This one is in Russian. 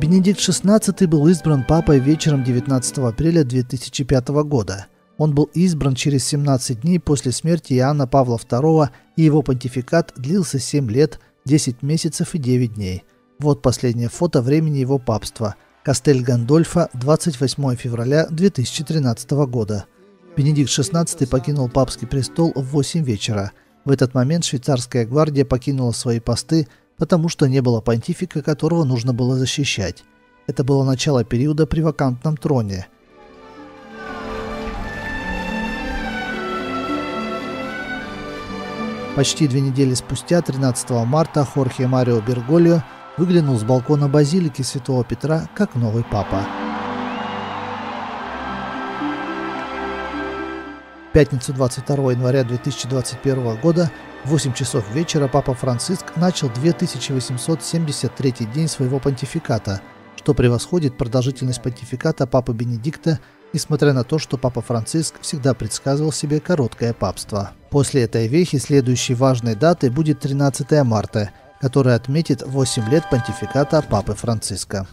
Бенедикт XVI был избран папой вечером 19 апреля 2005 года. Он был избран через 17 дней после смерти Иоанна Павла II, и его понтификат длился 7 лет, 10 месяцев и 9 дней. Вот последнее фото времени его папства. Кастель Гандольфо, 28 февраля 2013 года. Бенедикт XVI покинул папский престол в 8 вечера. В этот момент швейцарская гвардия покинула свои посты, потому что не было понтифика, которого нужно было защищать. Это было начало периода при вакантном троне. Почти 2 недели спустя, 13 марта, Хорхе Марио Бергольо выглянул с балкона базилики Святого Петра как новый папа. В пятницу 22 января 2021 года в 8 часов вечера Папа Франциск начал 2873 день своего понтификата, что превосходит продолжительность понтификата Папы Бенедикта, несмотря на то, что Папа Франциск всегда предсказывал себе короткое папство. После этой вехи следующей важной датой будет 13 марта, которая отметит 8 лет понтификата Папы Франциска.